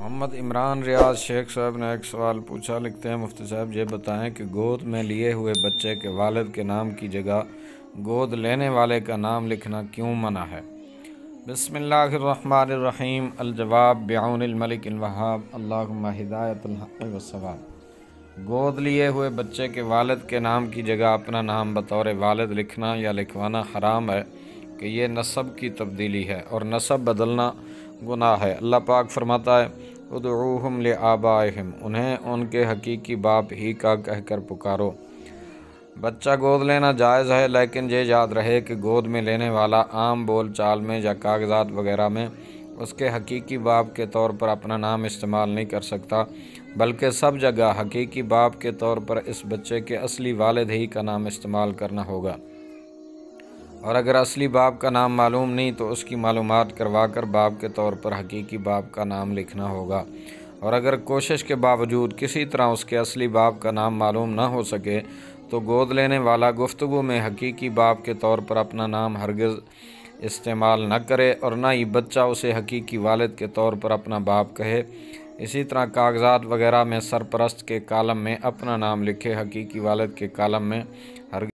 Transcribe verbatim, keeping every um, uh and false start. मोहम्मद इमरान रियाज शेख साहब ने एक सवाल पूछा। लिखते हैं, मुफ्ती साहब ये बताएं कि गोद में लिए हुए बच्चे के वालिद के नाम की जगह गोद लेने वाले का नाम लिखना क्यों मना है। बिस्मिल्लाहिर्रहमानिर्रहीम। अल-जवाब बिअौनिल मलिकिल वहाब। अल्लाहुम्मा हिदायतुल हक़्क़ वस्सवाब। गोद लिए हुए बच्चे के वालिद के नाम की जगह अपना नाम बतौर वालिद लिखना या लिखवाना हराम है कि ये नस्ब की तब्दीली है और नस्ब बदलना गुनाह है। अल्लाह पाक फ़रमाता है, उदऊहुम लिआबाइहिम, उन्हें उनके हकीकी बाप ही का कहकर पुकारो। बच्चा गोद लेना जायज़ है, लेकिन ये याद रहे कि गोद में लेने वाला आम बोल चाल में या कागजात वगैरह में उसके हकीकी बाप के तौर पर अपना नाम इस्तेमाल नहीं कर सकता, बल्कि सब जगह हकीकी बाप के तौर पर इस बच्चे के असली वालिद ही का नाम इस्तेमाल करना होगा। और अगर असली बाप का नाम मालूम नहीं तो उसकी मालूमात करवा कर बाप के तौर पर हकीकी बाप का नाम लिखना होगा। और अगर कोशिश के बावजूद किसी तरह उसके असली बाप का नाम मालूम ना हो सके तो गोद लेने वाला गुफ्तगू में हकीकी बाप के तौर पर अपना नाम हरगिज़ इस्तेमाल न करे और ना ही बच्चा उसे हकीकी वालिद के तौर पर अपना बाप कहे। इसी तरह कागजात वगैरह में सरपरस्त के कालम में अपना नाम लिखे, हकीकी वालिद के कालम में हरगिज़